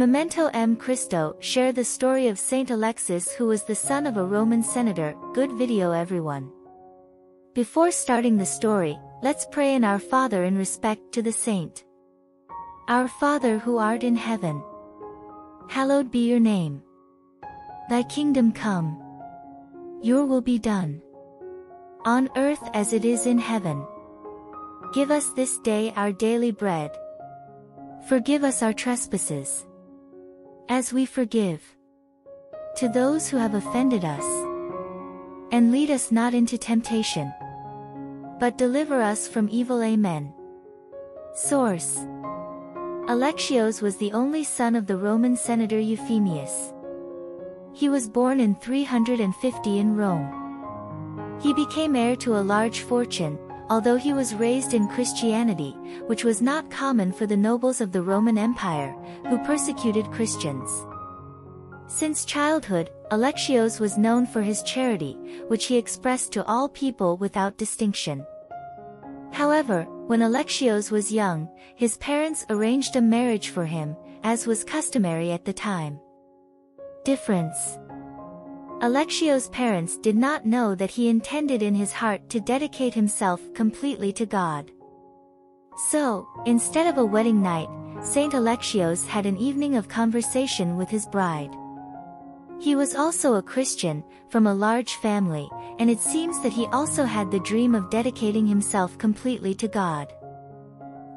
Memento M. Christo share the story of Saint Alexis, who was the son of a Roman senator. Good video, everyone. Before starting the story, let's pray in Our Father in respect to the saint. Our Father who art in heaven, hallowed be your name. Thy kingdom come. Your will be done, on earth as it is in heaven. Give us this day our daily bread. Forgive us our trespasses, as we forgive to those who have offended us. And lead us not into temptation, but deliver us from evil. Amen. Source: Alexios was the only son of the Roman senator Euphemius. He was born in 350 in Rome. He became heir to a large fortune, although he was raised in Christianity, which was not common for the nobles of the Roman Empire, who persecuted Christians. Since childhood, Alexios was known for his charity, which he expressed to all people without distinction. However, when Alexios was young, his parents arranged a marriage for him, as was customary at the time. Difference: Alexios' parents did not know that he intended in his heart to dedicate himself completely to God. So, instead of a wedding night, Saint Alexios had an evening of conversation with his bride. He was also a Christian, from a large family, and it seems that he also had the dream of dedicating himself completely to God.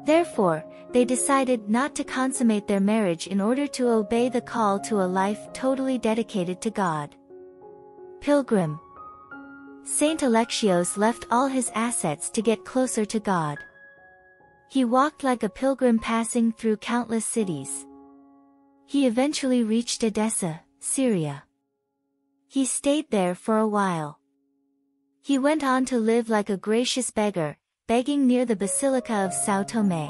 Therefore, they decided not to consummate their marriage in order to obey the call to a life totally dedicated to God. Pilgrim: Saint Alexios left all his assets to get closer to God. He walked like a pilgrim, passing through countless cities. He eventually reached Edessa, Syria. He stayed there for a while. He went on to live like a gracious beggar, begging near the Basilica of São Tomé.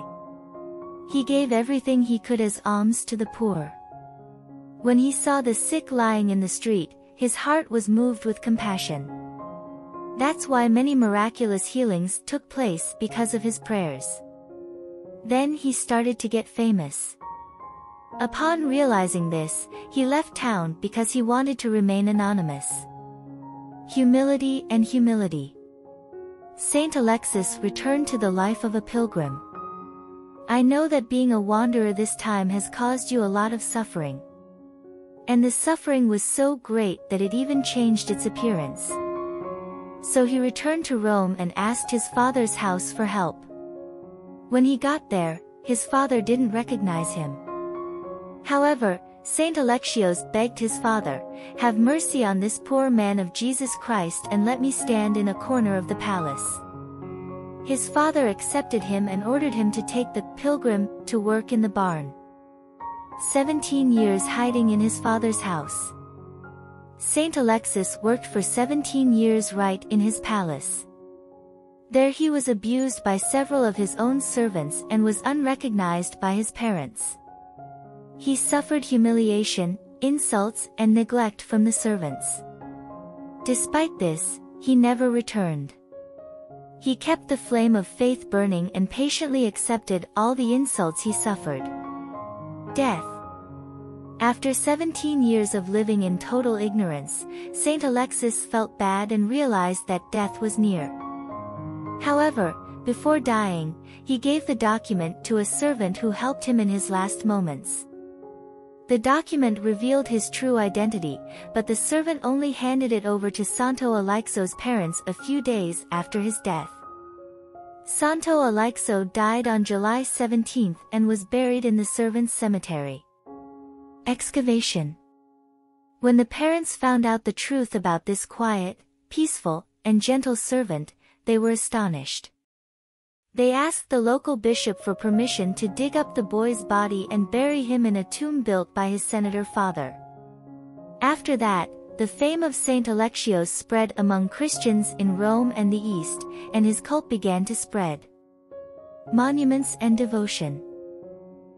He gave everything he could as alms to the poor. When he saw the sick lying in the street, his heart was moved with compassion. That's why many miraculous healings took place because of his prayers. Then he started to get famous. Upon realizing this, he left town because he wanted to remain anonymous. Humility and humility. Saint Alexis returned to the life of a pilgrim. I know that being a wanderer this time has caused you a lot of suffering. And this suffering was so great that it even changed its appearance. So he returned to Rome and asked his father's house for help. When he got there, his father didn't recognize him. However, Saint Alexios begged his father, "Have mercy on this poor man of Jesus Christ and let me stand in a corner of the palace." His father accepted him and ordered him to take the pilgrim to work in the barn. 17 years hiding in his father's house. Saint Alexis worked for 17 years right in his palace. There he was abused by several of his own servants and was unrecognized by his parents. He suffered humiliation, insults and neglect from the servants. Despite this, he never returned. He kept the flame of faith burning and patiently accepted all the insults he suffered. Death. After 17 years of living in total ignorance, Saint Alexis felt bad and realized that death was near. However, before dying, he gave the document to a servant who helped him in his last moments. The document revealed his true identity, but the servant only handed it over to Santo Alexio's parents a few days after his death. Santo Alexio died on July 17 and was buried in the servants' cemetery. Excavation. When the parents found out the truth about this quiet, peaceful, and gentle servant, they were astonished. They asked the local bishop for permission to dig up the boy's body and bury him in a tomb built by his senator father. After that, the fame of Saint Alexios spread among Christians in Rome and the East, and his cult began to spread. Monuments and devotion.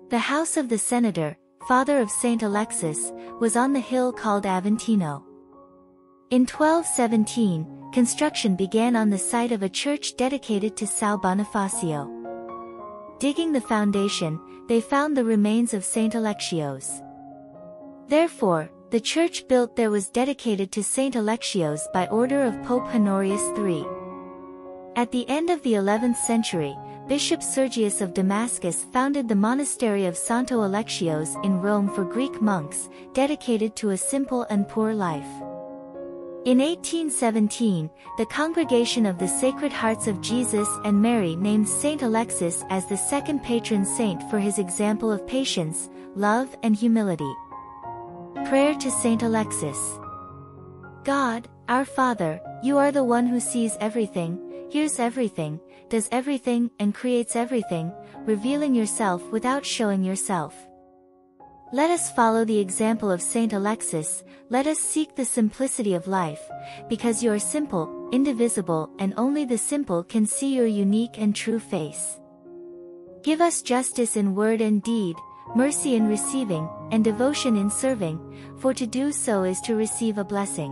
The house of the senator, father of Saint Alexis, was on the hill called Aventino. In 1217, construction began on the site of a church dedicated to São Bonifacio. Digging the foundation, they found the remains of Saint Alexios. Therefore, the church built there was dedicated to Saint Alexios by order of Pope Honorius III. At the end of the 11th century, Bishop Sergius of Damascus founded the monastery of Santo Alexios in Rome for Greek monks, dedicated to a simple and poor life. In 1817, the Congregation of the Sacred Hearts of Jesus and Mary named Saint Alexis as the second patron saint for his example of patience, love, and humility. Prayer to Saint Alexis. God, our Father, you are the one who sees everything, hears everything, does everything, and creates everything, revealing yourself without showing yourself. Let us follow the example of Saint Alexis, let us seek the simplicity of life, because you are simple, indivisible, and only the simple can see your unique and true face. Give us justice in word and deed, mercy in receiving, and devotion in serving, for to do so is to receive a blessing.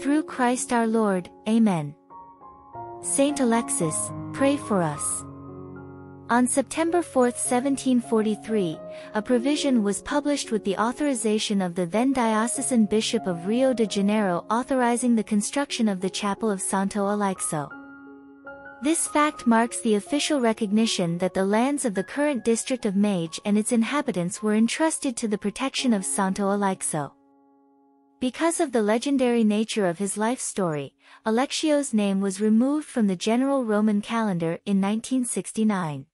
Through Christ our Lord, Amen. Saint Alexis, pray for us. On September 4, 1743, a provision was published with the authorization of the then diocesan Bishop of Rio de Janeiro authorizing the construction of the Chapel of Santo Alexo. This fact marks the official recognition that the lands of the current district of Mage and its inhabitants were entrusted to the protection of Santo Alexo. Because of the legendary nature of his life story, Alexio's name was removed from the general Roman calendar in 1969.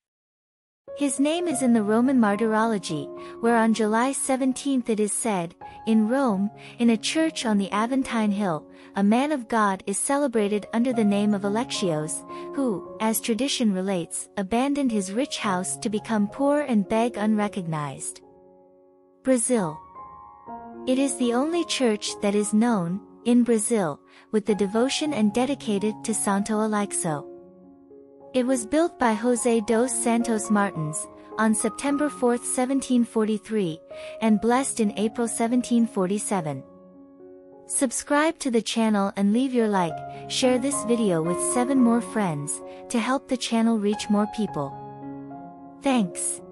His name is in the Roman Martyrology, where on July 17 it is said, in Rome, in a church on the Aventine Hill, a man of God is celebrated under the name of Alexios, who, as tradition relates, abandoned his rich house to become poor and beg unrecognized. Brazil. It is the only church that is known, in Brazil, with the devotion and dedicated to Santo Alexo. It was built by José dos Santos Martins, on September 4, 1743, and blessed in April 1747. Subscribe to the channel and leave your like, share this video with 7 more friends, to help the channel reach more people. Thanks.